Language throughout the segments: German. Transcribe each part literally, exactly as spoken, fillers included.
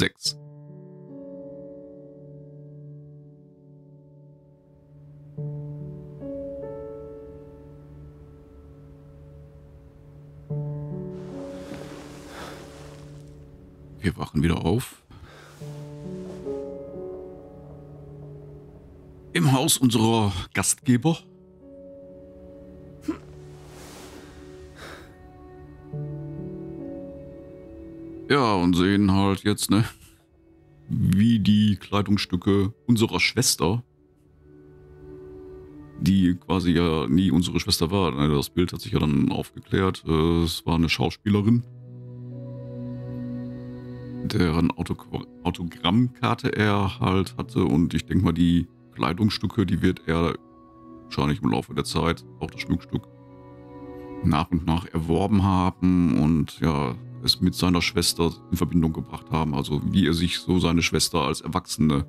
sechs. Wir wachen wieder auf. Im Haus unserer Gastgeber. Ja, und sehen halt jetzt, ne, wie die Kleidungsstücke unserer Schwester, die quasi ja nie unsere Schwester war. Das Bild hat sich ja dann aufgeklärt. Es war eine Schauspielerin, deren Autogrammkarte er halt hatte. Und ich denke mal, die Kleidungsstücke, die wird er wahrscheinlich im Laufe der Zeit, auch das Schmuckstück, nach und nach erworben haben und ja, es mit seiner Schwester in Verbindung gebracht haben. Also wie er sich so seine Schwester als Erwachsene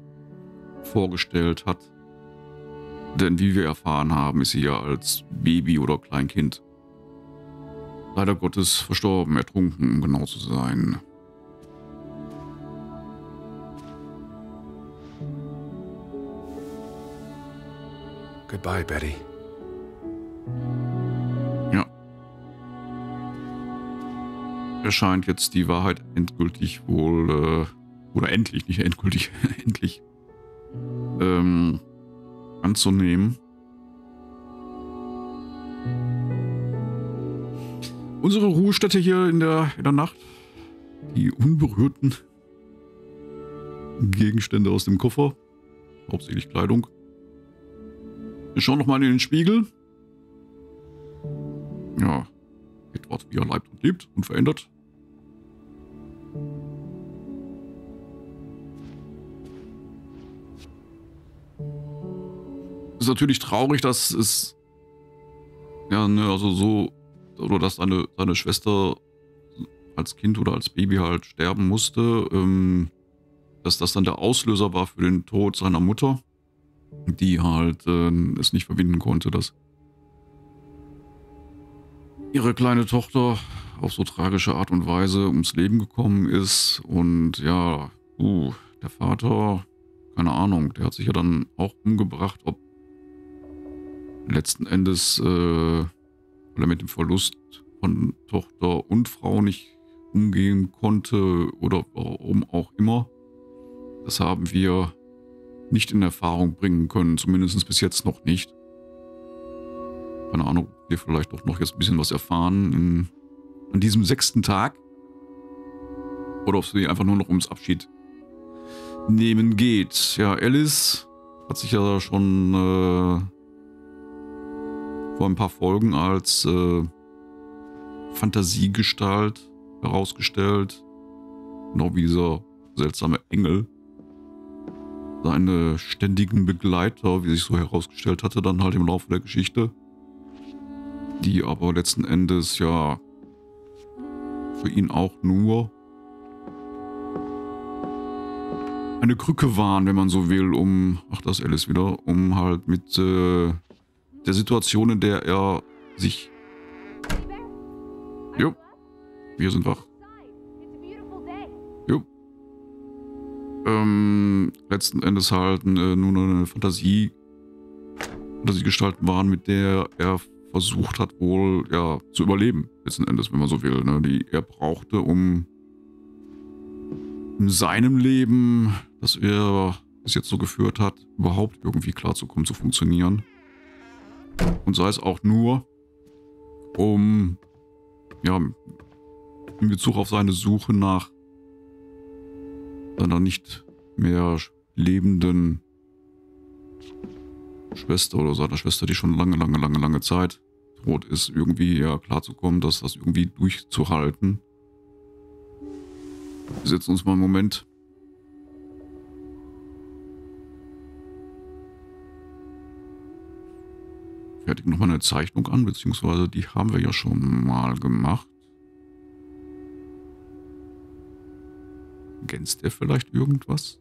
vorgestellt hat. Denn wie wir erfahren haben, ist sie ja als Baby oder Kleinkind leider Gottes verstorben, ertrunken, um genau zu sein. Goodbye, Betty. Ja. Er scheint jetzt die Wahrheit endgültig wohl, äh, oder endlich, nicht endgültig, endlich, ähm, anzunehmen. Unsere Ruhestätte hier in der, in der Nacht. Die unberührten Gegenstände aus dem Koffer. Hauptsächlich Kleidung. Wir schauen nochmal in den Spiegel. Ja, Edward, wie er leibt und lebt, unverändert. Ist natürlich traurig, dass es ja, ne, also so, oder dass seine, seine Schwester als Kind oder als Baby halt sterben musste. Ähm, dass das dann der Auslöser war für den Tod seiner Mutter, die halt äh, es nicht verwinden konnte, dass ihre kleine Tochter auf so tragische Art und Weise ums Leben gekommen ist. Und ja, uh, der Vater, keine Ahnung, der hat sich ja dann auch umgebracht, ob letzten Endes, äh, weil er mit dem Verlust von Tochter und Frau nicht umgehen konnte oder warum auch immer. Das haben wir nicht in Erfahrung bringen können, zumindest bis jetzt noch nicht. Keine Ahnung, ob wir vielleicht auch noch jetzt ein bisschen was erfahren in, an diesem sechsten Tag. Oder ob es einfach nur noch ums Abschied nehmen geht. Ja, Alice hat sich ja schon äh, vor ein paar Folgen als äh, Fantasiegestalt herausgestellt. Genau wie dieser seltsame Engel. Seine ständigen Begleiter, wie sich so herausgestellt hatte, dann halt im Laufe der Geschichte. Die aber letzten Endes ja für ihn auch nur eine Krücke waren, wenn man so will, um, ach, das Alice wieder, um halt mit äh, der Situation, in der er sich... Jo, wir sind wach. Ähm, letzten Endes halt äh, nur eine Fantasie, Fantasiegestalten waren, mit der er versucht hat, wohl ja zu überleben, letzten Endes, wenn man so will, ne? Die er brauchte, um in seinem Leben, das er bis jetzt so geführt hat, überhaupt irgendwie klarzukommen, zu funktionieren. Und sei es auch nur, um, ja, in Bezug auf seine Suche nach seiner nicht mehr lebenden Schwester oder seiner Schwester, die schon lange, lange, lange, lange Zeit tot ist, irgendwie ja klarzukommen, dass das irgendwie durchzuhalten. Wir setzen uns mal einen Moment. Fertigen nochmal eine Zeichnung an, beziehungsweise die haben wir ja schon mal gemacht. Ergänzt er vielleicht irgendwas?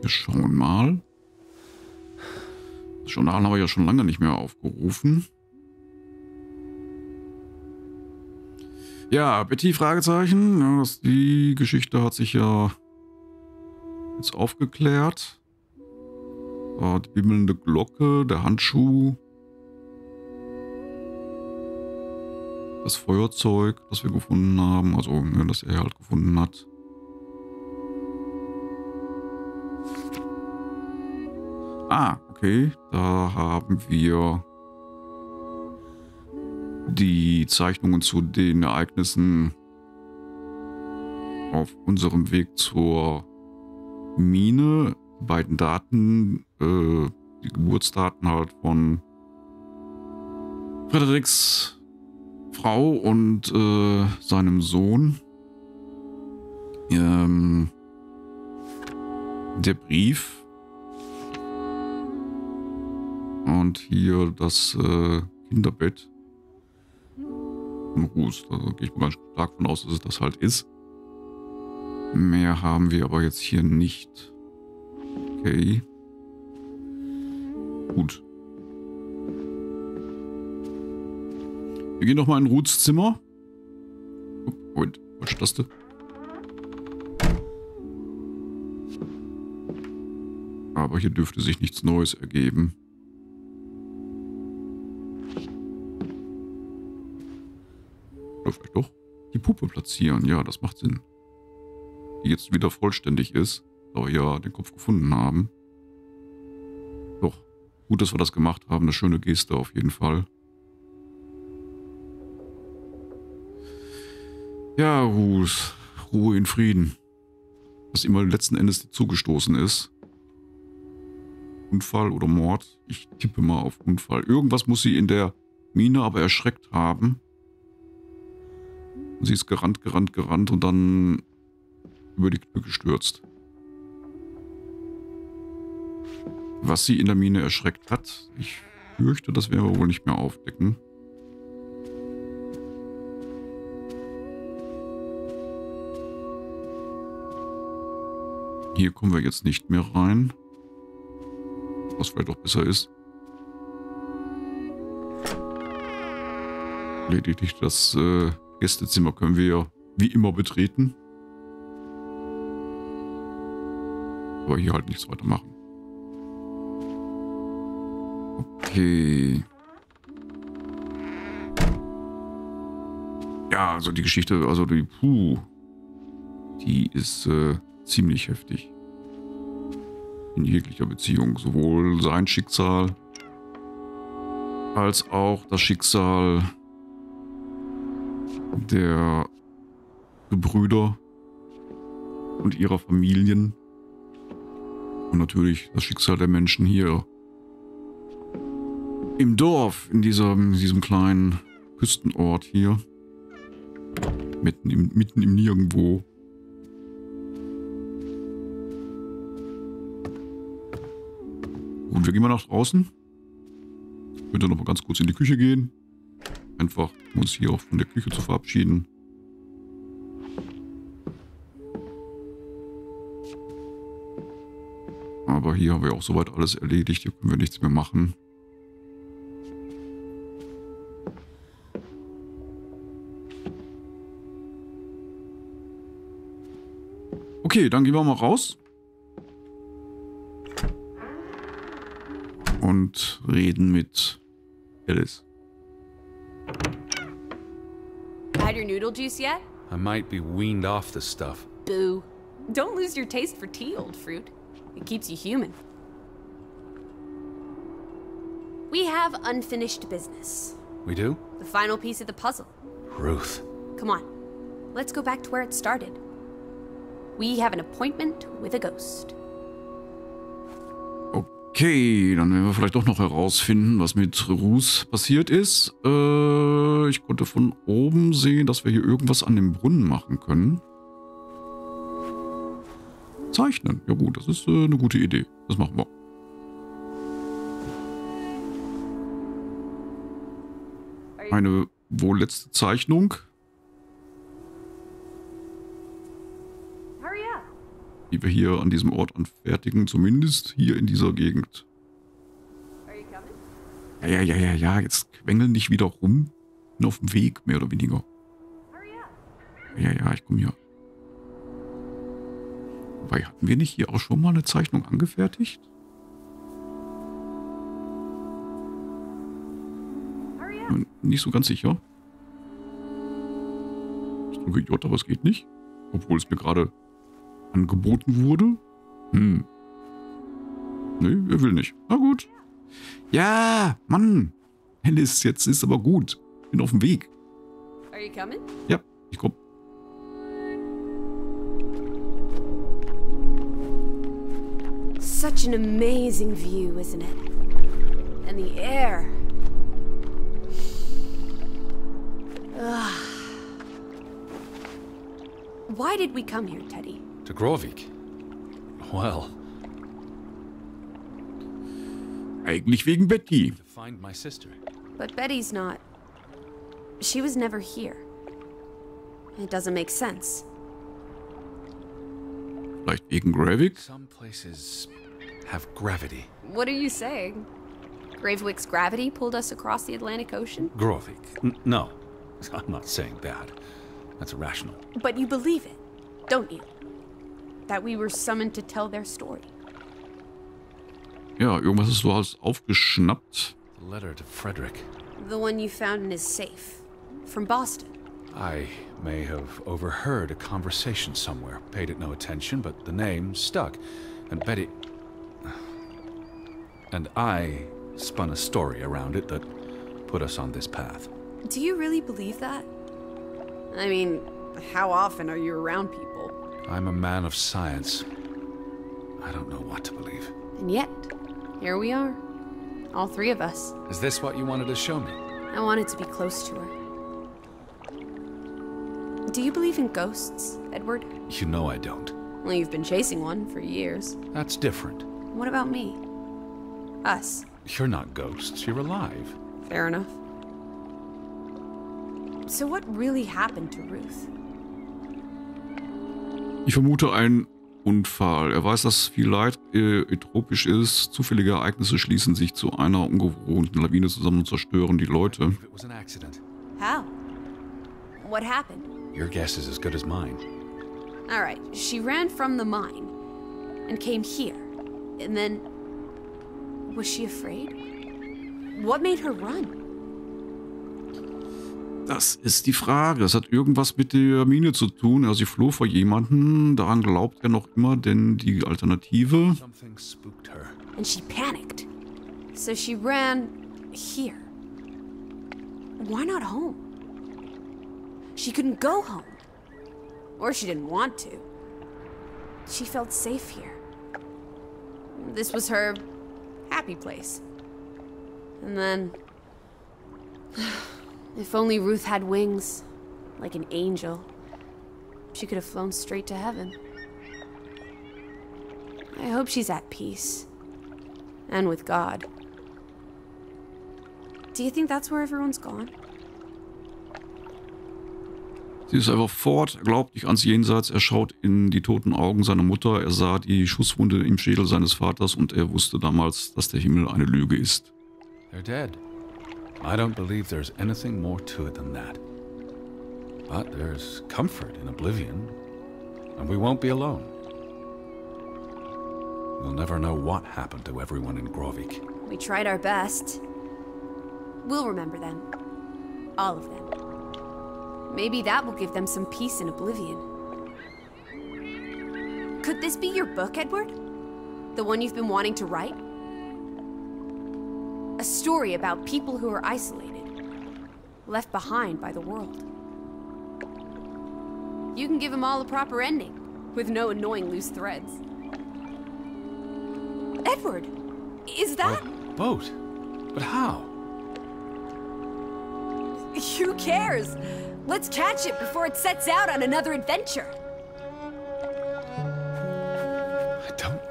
Wir schauen mal. Das Journal haben wir ja schon lange nicht mehr aufgerufen. Ja, Betty, Fragezeichen. Ja, das, die Geschichte hat sich ja jetzt aufgeklärt. Oh, die bimmelnde Glocke, der Handschuh. Das Feuerzeug, das wir gefunden haben. Also, ja, das er halt gefunden hat. Ah, okay. Da haben wir die Zeichnungen zu den Ereignissen auf unserem Weg zur Mine. Die beiden Daten, äh, die Geburtsdaten halt von Fredericks Frau und äh, seinem Sohn. Ähm, der Brief. Und hier das äh, Kinderbett. Ruß. Also gehe ich mal ganz stark von aus, dass es das halt ist. Mehr haben wir aber jetzt hier nicht. Okay. Gut. Wir gehen nochmal in Ruths Zimmer. Oh, Moment, Taste. Aber hier dürfte sich nichts Neues ergeben. Vielleicht doch die Puppe platzieren. Ja, das macht Sinn. Die jetzt wieder vollständig ist, da wir ja den Kopf gefunden haben. Doch, gut, dass wir das gemacht haben. Eine schöne Geste auf jeden Fall. Ja, Ruth. Ruhe in Frieden. Was immer letzten Endes zugestoßen ist. Unfall oder Mord. Ich tippe mal auf Unfall. Irgendwas muss sie in der Mine aber erschreckt haben. Sie ist gerannt, gerannt, gerannt und dann über die Klippe gestürzt. Was sie in der Mine erschreckt hat, ich fürchte, das werden wir wohl nicht mehr aufdecken. Hier kommen wir jetzt nicht mehr rein. Was vielleicht auch besser ist. Lediglich das äh, Gästezimmer können wir wie immer betreten. Aber hier halt nichts weiter machen. Okay. Ja, also die Geschichte, also die, puh, die ist äh, ziemlich heftig. In jeglicher Beziehung. Sowohl sein Schicksal als auch das Schicksal der Gebrüder und ihrer Familien und natürlich das Schicksal der Menschen hier im Dorf, in diesem, diesem kleinen Küstenort hier, mitten im, mitten im Nirgendwo. Gut, wir gehen mal nach draußen. Ich könnte noch mal ganz kurz in die Küche gehen. Einfach, um uns hier auch von der Küche zu verabschieden. Aber hier haben wir auch soweit alles erledigt. Hier können wir nichts mehr machen. Okay, dann gehen wir mal raus. Und reden mit Alice. Had your noodle juice yet? I might be weaned off the stuff. Boo. Don't lose your taste for tea, old fruit. It keeps you human. We have unfinished business. We do? The final piece of the puzzle. Ruth. Come on. Let's go back to where it started. We have an appointment with a ghost. Okay, dann werden wir vielleicht doch noch herausfinden, was mit Ruth passiert ist. Äh, ich konnte von oben sehen, dass wir hier irgendwas an dem Brunnen machen können. Zeichnen. Ja gut, das ist äh, eine gute Idee. Das machen wir. Eine wohl letzte Zeichnung. Die wir hier an diesem Ort anfertigen, zumindest hier in dieser Gegend. Ja, ja, ja, ja, ja, jetzt quengeln dich wieder rum. Bin auf dem Weg, mehr oder weniger. ja, ja, ich komme hier. Wobei, hatten wir nicht hier auch schon mal eine Zeichnung angefertigt? Nicht so ganz sicher. Ich drücke J, aber es geht nicht. Obwohl es mir gerade angeboten wurde. Hm. Nee, er will nicht. Na gut. Ja, Mann. Alice, jetzt ist aber gut. Bin auf dem Weg. Are you coming? Ja, ich komme. Such an amazing view, isn't it? And the air. Why did we come here, Teddy? To Graavik. Well. Eigentlich wegen Betty. To find my sister. But Betty's not. She was never here. It doesn't make sense. Vielleicht wegen Graavik? Some places have gravity. What are you saying? Graavik's gravity pulled us across the Atlantic Ocean? Graavik. No. I'm not saying that. That's irrational. But you believe it, don't you? That we were summoned to tell their story. Ja, irgendwas ist du hast aufgeschnappt. The letter to Frederick. The one you found in his safe, from Boston. I may have overheard a conversation somewhere, paid it no attention, but the name stuck, and Betty and I spun a story around it that put us on this path. Do you really believe that? I mean, how often are you around people? I'm a man of science. I don't know what to believe. And yet, here we are. All three of us. Is this what you wanted to show me? I wanted to be close to her. Do you believe in ghosts, Edward? You know I don't. Well, you've been chasing one for years. That's different. What about me? Us? You're not ghosts. You're alive. Fair enough. So what really happened to Ruth? Ich vermute einen Unfall. Er weiß, dass viel Leid äh, tropisch ist. Zufällige Ereignisse schließen sich zu einer ungewohnten Lawine zusammen und zerstören die Leute. How? What happened? Your guess is as good as mine. All right, she ran from the mine and came here. And then was she afraid? What made her run? Das ist die Frage. Das hat irgendwas mit der Mine zu tun. Also sie floh vor jemanden. Daran glaubt er noch immer, denn die Alternative. And she panicked. So she ran here. Why not home? She couldn't go home. Or she didn't want to. She felt safe here. This was her happy place. And then if only Ruth had wings, like an angel, she could have flown straight to heaven. I hope she's at peace, and with God. Do you think that's where everyone's gone? Sie ist einfach fort, er glaubt nicht ans Jenseits, er schaut in die toten Augen seiner Mutter, er sah die Schusswunde im Schädel seines Vaters und er wusste damals, dass der Himmel eine Lüge ist. They're dead. I don't believe there's anything more to it than that. But there's comfort in oblivion, and we won't be alone. We'll never know what happened to everyone in Graavik. We tried our best. We'll remember them. All of them. Maybe that will give them some peace in oblivion. Could this be your book, Edward? The one you've been wanting to write? A story about people who are isolated, left behind by the world. You can give them all a proper ending, with no annoying loose threads. Edward, is that a boat? But how? Who cares? Let's catch it before it sets out on another adventure.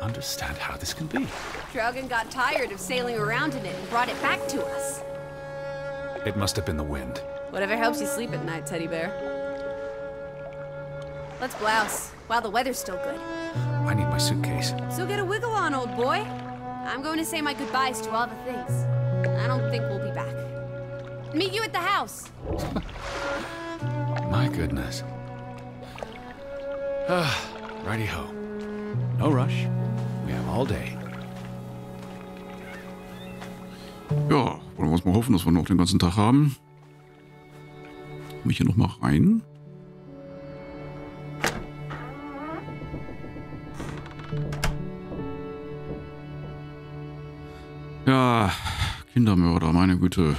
Understand how this can be. Draugen got tired of sailing around in it and brought it back to us. It must have been the wind. Whatever helps you sleep at night, teddy bear. Let's blouse while the weather's still good. I need my suitcase. So get a wiggle on, old boy. I'm going to say my goodbyes to all the things. I don't think we'll be back. Meet you at the house. My goodness. Righty ho. No rush. We have all day. Ja, wollen wir uns mal hoffen, dass wir noch den ganzen Tag haben. Komme ich hier nochmal rein? Ja, Kindermörder, meine Güte.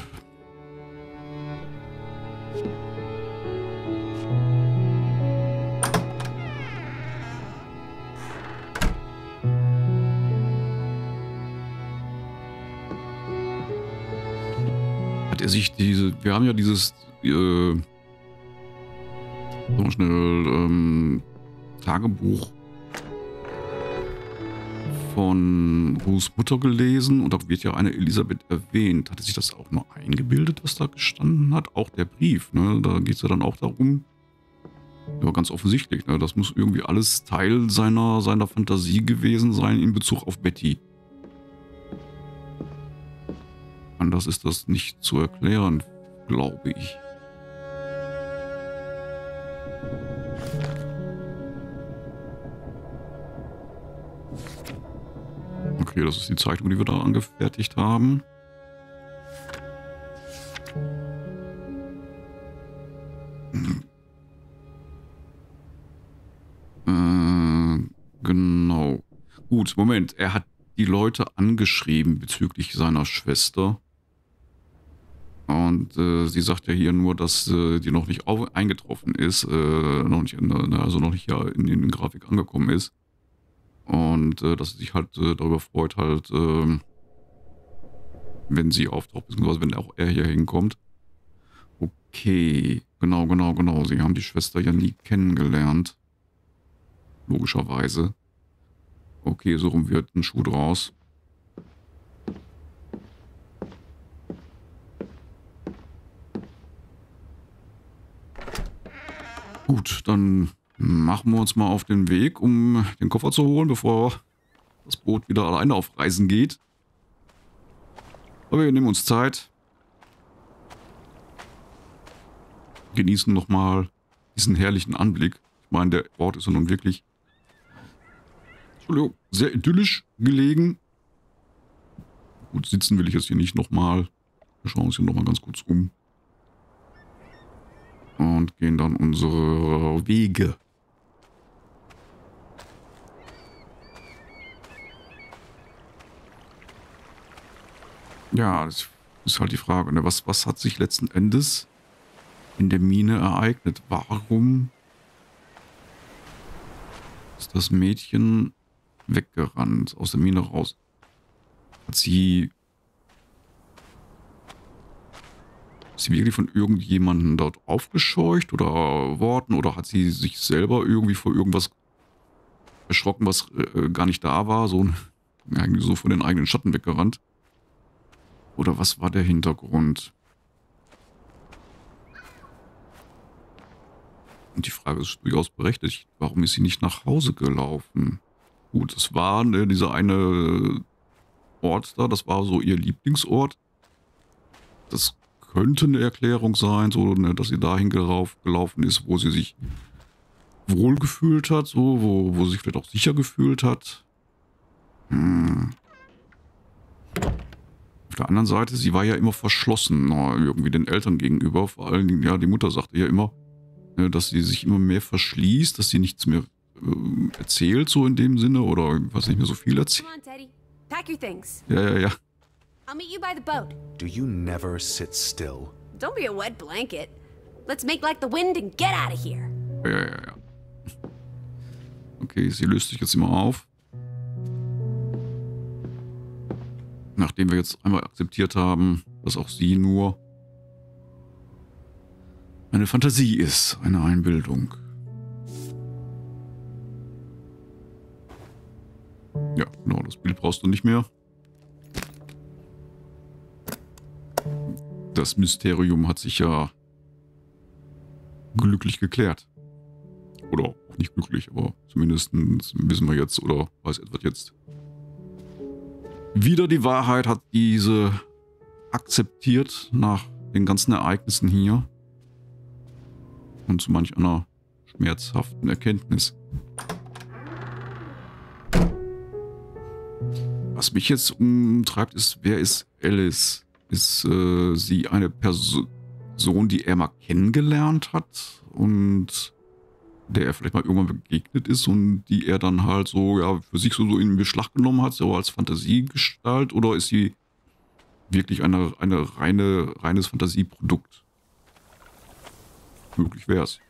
Sich diese, wir haben ja dieses äh, so schnell ähm, Tagebuch von Ruths Mutter gelesen und da wird ja eine Elisabeth erwähnt. Hatte sich das auch nur eingebildet, was da gestanden hat? Auch der Brief, ne? Da geht es ja dann auch darum. Ja, ganz offensichtlich, ne? Das muss irgendwie alles Teil seiner, seiner Fantasie gewesen sein in Bezug auf Betty. Anders ist das nicht zu erklären, glaube ich. Okay, das ist die Zeichnung, die wir da angefertigt haben. Hm. Äh, genau. Gut, Moment. Er hat die Leute angeschrieben bezüglich seiner Schwester. Und äh, sie sagt ja hier nur, dass äh, die noch nicht auf eingetroffen ist, äh, noch nicht in, also noch nicht ja in, in den Graavik angekommen ist. Und äh, dass sie sich halt äh, darüber freut, halt, äh, wenn sie auftaucht, beziehungsweise wenn auch er hier hinkommt. Okay, genau, genau, genau. Sie haben die Schwester ja nie kennengelernt. Logischerweise. Okay, so rum wird ein Schuh draus. Gut, dann machen wir uns mal auf den Weg, um den Koffer zu holen, bevor das Boot wieder alleine auf Reisen geht. Aber wir nehmen uns Zeit. Genießen nochmal diesen herrlichen Anblick. Ich meine, der Ort ist ja nun wirklich, Entschuldigung, sehr idyllisch gelegen. Gut, sitzen will ich jetzt hier nicht nochmal. Wir schauen uns hier nochmal ganz kurz um. Und gehen dann unsere Wege. Ja, das ist halt die Frage, ne? Was, was hat sich letzten Endes in der Mine ereignet? Warum ist das Mädchen weggerannt, aus der Mine raus? Hat sie... Ist sie wirklich von irgendjemandem dort aufgescheucht oder worden? Oder hat sie sich selber irgendwie vor irgendwas erschrocken, was äh, gar nicht da war? So, eigentlich so von den eigenen Schatten weggerannt. Oder was war der Hintergrund? Und die Frage ist durchaus berechtigt. Warum ist sie nicht nach Hause gelaufen? Gut, das war ne, dieser eine Ort da. Das war so ihr Lieblingsort. Das könnte eine Erklärung sein, so, ne, dass sie dahin gelauf, gelaufen ist, wo sie sich wohl gefühlt hat, so, wo, wo sie sich vielleicht auch sicher gefühlt hat. Hm. Auf der anderen Seite, sie war ja immer verschlossen, na, irgendwie den Eltern gegenüber. Vor allen Dingen, ja, die Mutter sagte ja immer, ne, dass sie sich immer mehr verschließt, dass sie nichts mehr äh, erzählt, so in dem Sinne, oder was nicht mehr so viel erzählt. Ja, ja, ja. I'll meet you by the boat. Do you never sit still? Don't be a wet blanket. Let's make like the wind and get out of here. Ja, ja, ja. Okay, sie löst sich jetzt immer auf. Nachdem wir jetzt einmal akzeptiert haben, dass auch sie nur eine Fantasie ist, eine Einbildung. Ja, genau, das Bild brauchst du nicht mehr. Das Mysterium hat sich ja glücklich geklärt. Oder auch nicht glücklich, aber zumindest wissen wir jetzt oder weiß Edward jetzt. Wieder die Wahrheit hat diese akzeptiert nach den ganzen Ereignissen hier. Und zu manch einer schmerzhaften Erkenntnis. Was mich jetzt umtreibt, ist, wer ist Alice? Ist äh, sie eine Person, die er mal kennengelernt hat und der er vielleicht mal irgendwann begegnet ist und die er dann halt so, ja, für sich so, so in Beschlag genommen hat, so als Fantasiegestalt? Oder ist sie wirklich eine, eine reine, reines Fantasieprodukt? Möglich wäre es.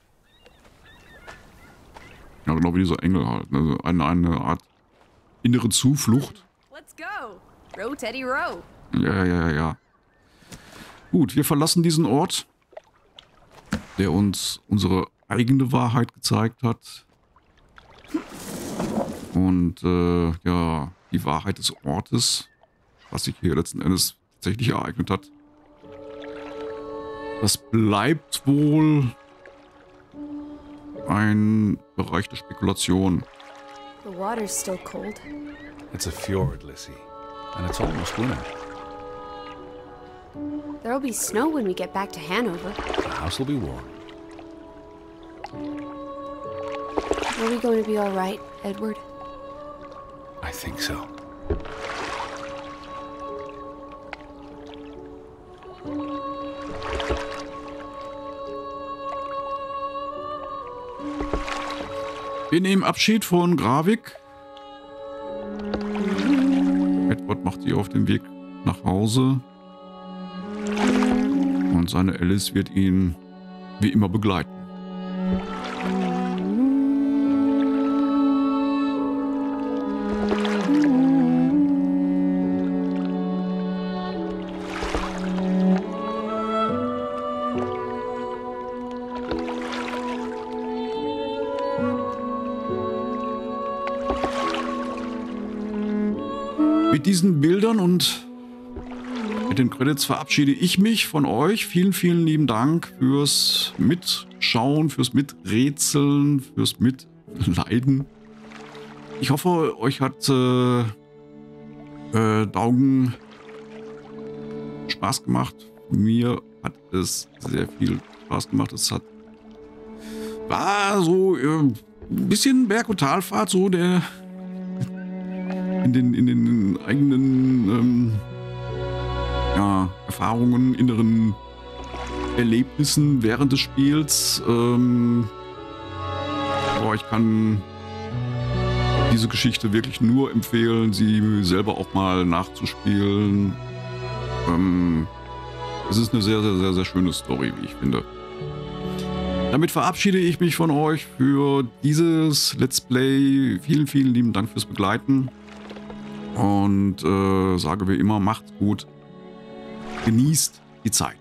Ja, genau wie dieser Engel halt. Also eine, eine Art innere Zuflucht. Row, Teddy, row. Ja, ja, ja. Gut, wir verlassen diesen Ort, der uns unsere eigene Wahrheit gezeigt hat. Und äh, ja, die Wahrheit des Ortes, was sich hier letzten Endes tatsächlich ereignet hat. Das bleibt wohl ein Bereich der Spekulation. The water's still cold. It's a fjord, Lissy. And it's almost winter. There'll be snow when we get back to Hanover. The house will be warm. Are we going to be all right, Edward? I think so. Wir nehmen Abschied von Graavik. Edward macht sie auf den Weg nach Hause. Und seine Alice wird ihn wie immer begleiten. Mit diesen Bildern und mit den Credits verabschiede ich mich von euch. Vielen, vielen lieben Dank fürs Mitschauen, fürs Miträtseln, fürs Mitleiden. Ich hoffe, euch hat äh, äh, Draugen Spaß gemacht. Mir hat es sehr viel Spaß gemacht. Es hat war so äh, ein bisschen Berg- und Talfahrt, so der in den, in den eigenen ähm, ja, Erfahrungen, inneren Erlebnissen während des Spiels. Ähm, aber ich kann diese Geschichte wirklich nur empfehlen, sie selber auch mal nachzuspielen. Ähm, es ist eine sehr, sehr, sehr, sehr schöne Story, wie ich finde. Damit verabschiede ich mich von euch für dieses Let's Play. Vielen, vielen lieben Dank fürs Begleiten. Und äh, sage wie immer, macht's gut, genießt die Zeit.